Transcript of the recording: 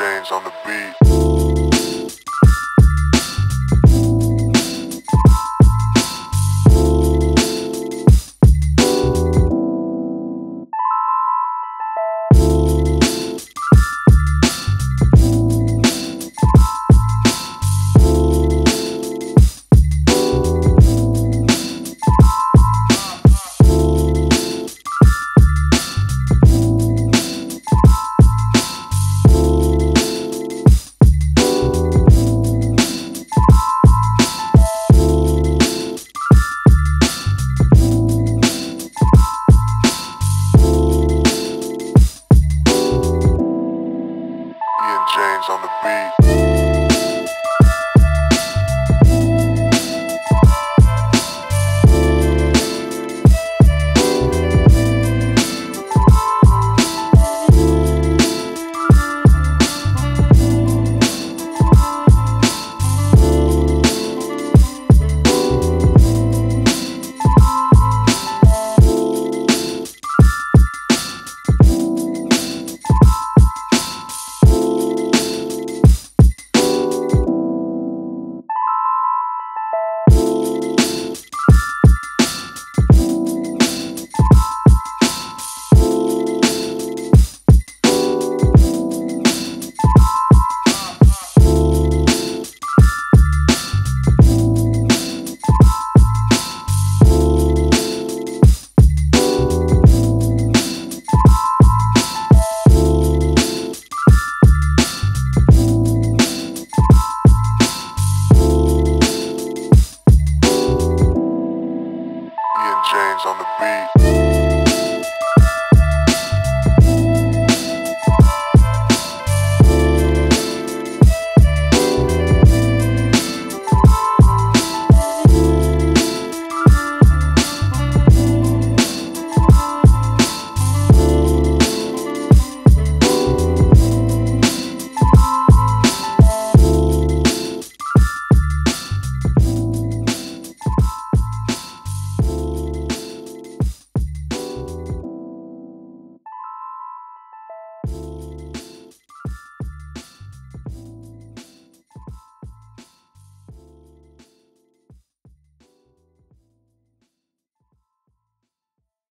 James on the beat. James on the beat. James on the beat.